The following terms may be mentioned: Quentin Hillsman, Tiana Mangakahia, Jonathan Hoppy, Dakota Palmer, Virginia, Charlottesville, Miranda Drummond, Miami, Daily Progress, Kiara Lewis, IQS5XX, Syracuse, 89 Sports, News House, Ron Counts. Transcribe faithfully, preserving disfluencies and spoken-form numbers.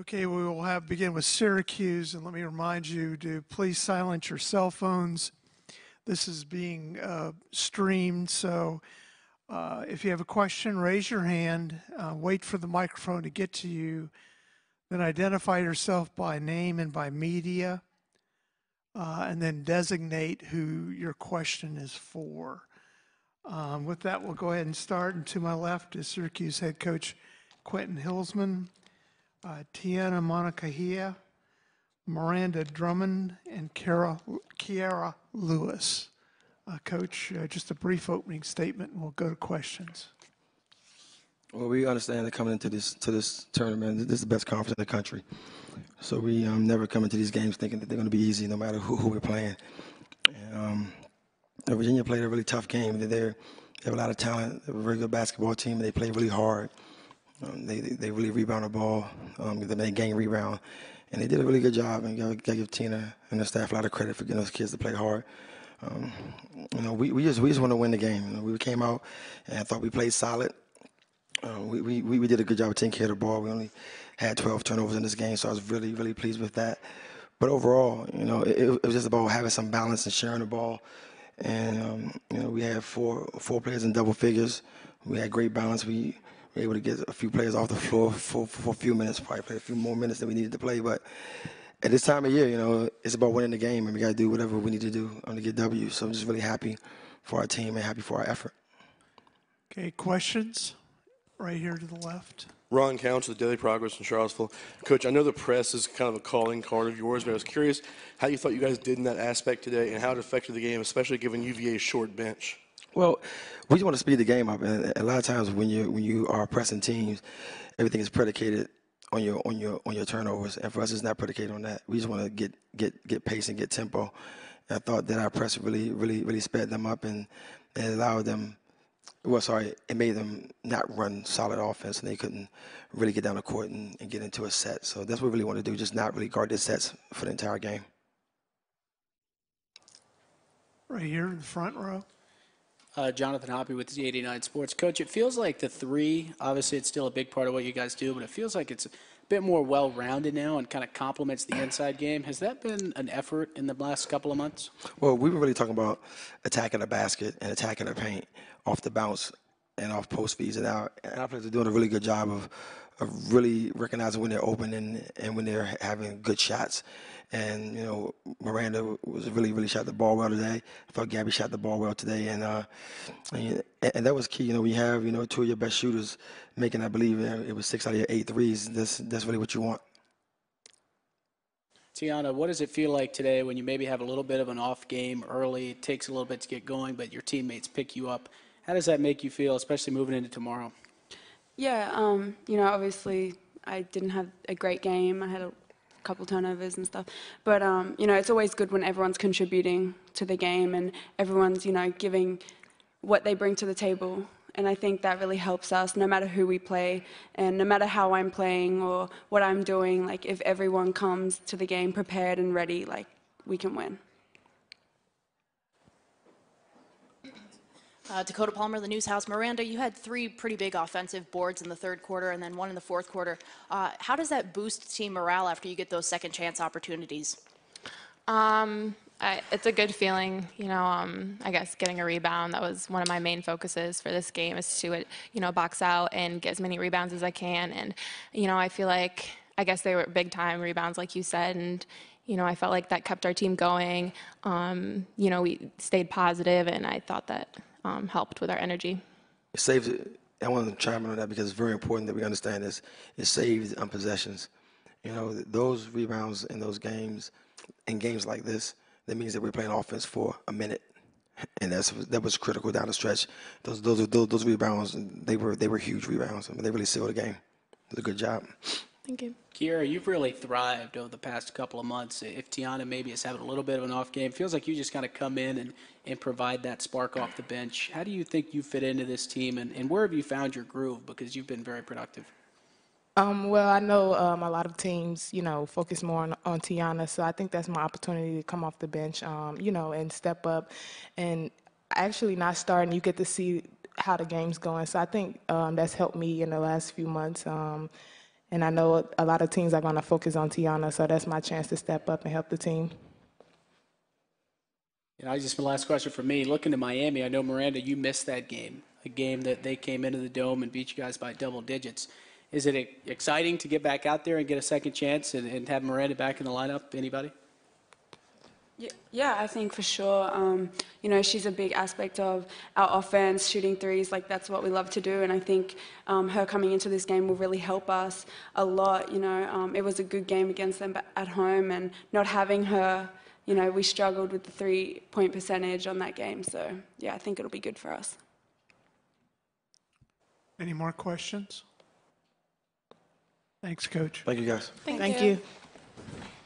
Okay, we will have begin with Syracuse, and let me remind you to please silence your cell phones. This is being uh, streamed, so uh, if you have a question, raise your hand, uh, wait for the microphone to get to you, then identify yourself by name and by media, uh, and then designate who your question is for. Um, with that, we'll go ahead and start. And to my left is Syracuse head coach Quentin Hillsman, uh, Tiana Mangakahia, Miranda Drummond, and Kiara, Kiara Lewis. Uh, coach, uh, just a brief opening statement, and we'll go to questions. Well, we understand that coming into this to this tournament, this is the best conference in the country. So we um, never come into these games thinking that they're going to be easy, no matter who, who we're playing. And, um, Virginia played a really tough game. They they have a lot of talent. They're a very good basketball team. They play really hard. Um, they they really rebound the ball. Um, they gain rebound, and they did a really good job. And you gotta give Tina and the staff a lot of credit for getting those kids to play hard. Um, you know, we, we just we just want to win the game. You know, we came out, and I thought we played solid. Um, we, we we did a good job of taking care of the ball. We only had twelve turnovers in this game, so I was really really pleased with that. But overall, you know, it, it was just about having some balance and sharing the ball. And um, you know, we had four four players in double figures. We had great balance. We were able to get a few players off the floor for, for a few minutes, probably play a few more minutes than we needed to play. But at this time of year, you know, it's about winning the game, and we got to do whatever we need to do to get W. So I'm just really happy for our team and happy for our effort. Okay, questions? Right here to the left. Ron Counts with the Daily Progress in Charlottesville. Coach, I know the press is kind of a calling card of yours, but I was curious how you thought you guys did in that aspect today and how it affected the game, especially given U V A's short bench. Well, we just want to speed the game up. And a lot of times when you when you are pressing teams, everything is predicated on your on your on your turnovers. And for us, it's not predicated on that. We just want to get get get pace and get tempo. And I thought that our press really really really sped them up and, and allowed them. Well, sorry, it made them not run solid offense, and they couldn't really get down the court and, and get into a set. So that's what we really want to do, just not really guard the sets for the entire game. Right here in the front row. Uh, Jonathan Hoppy with the eighty-nine Sports. Coach, it feels like the three, obviously it's still a big part of what you guys do, but it feels like it's a bit more well-rounded now and kind of complements the inside game. Has that been an effort in the last couple of months? Well, we were really talking about attacking the basket and attacking the paint off the bounce and off post feeds. And our, and our players are doing a really good job of, of really recognizing when they're open and, and when they're having good shots. And, you know, Miranda was really, really shot the ball well today. I thought Gabby shot the ball well today. And, uh, and and that was key. You know, we have, you know, two of your best shooters making, I believe, it was six out of your eight threes. That's, that's really what you want. Tiana, what does it feel like today when you maybe have a little bit of an off game early? It takes a little bit to get going, but your teammates pick you up. How does that make you feel, especially moving into tomorrow? Yeah, um, you know, obviously I didn't have a great game. I had a couple turnovers and stuff. But, um, you know, it's always good when everyone's contributing to the game and everyone's, you know, giving what they bring to the table. And I think that really helps us, no matter who we play and no matter how I'm playing or what I'm doing. Like, if everyone comes to the game prepared and ready, like, we can win. Uh, Dakota Palmer, the News House. Miranda, you had three pretty big offensive boards in the third quarter and then one in the fourth quarter. Uh, how does that boost team morale after you get those second chance opportunities? Um, I, it's a good feeling, you know, um, I guess getting a rebound. That was one of my main focuses for this game, is to, you know, box out and get as many rebounds as I can. And, you know, I feel like, I guess they were big time rebounds, like you said, and, you know, I felt like that kept our team going. Um, you know, we stayed positive, and I thought that Um, helped with our energy. It saves, I want to chime in on that because it's very important that we understand this. It saves um, possessions. You know, those rebounds in those games, in games like this, that means that we're playing offense for a minute, and that's that was critical down the stretch. Those those those, those rebounds, they were they were huge rebounds. I mean, they really sealed the game. It was a good job. Thank you. Kiara, you've really thrived over the past couple of months. If Tiana maybe is having a little bit of an off game, it feels like you just kind of come in and, and provide that spark off the bench. How do you think you fit into this team, and, and where have you found your groove? Because you've been very productive. Um, well, I know um, a lot of teams, you know, focus more on, on Tiana, so I think that's my opportunity to come off the bench, um, you know, and step up. And actually not starting, you get to see how the game's going. So I think um, that's helped me in the last few months. Um, And I know a lot of teams are going to focus on Tiana, so that's my chance to step up and help the team. And I just, my last question for me, looking to Miami, I know, Miranda, you missed that game, a game that they came into the Dome and beat you guys by double digits. Is it exciting to get back out there and get a second chance and, and have Miranda back in the lineup? Anybody? Yeah, I think for sure. Um, you know, she's a big aspect of our offense, shooting threes. Like, that's what we love to do. And I think um, her coming into this game will really help us a lot. You know, um, it was a good game against them at home, and not having her, you know, we struggled with the three-point percentage on that game. So, yeah, I think it'll be good for us. Any more questions? Thanks, Coach. Thank you, guys. Thank, Thank you. you.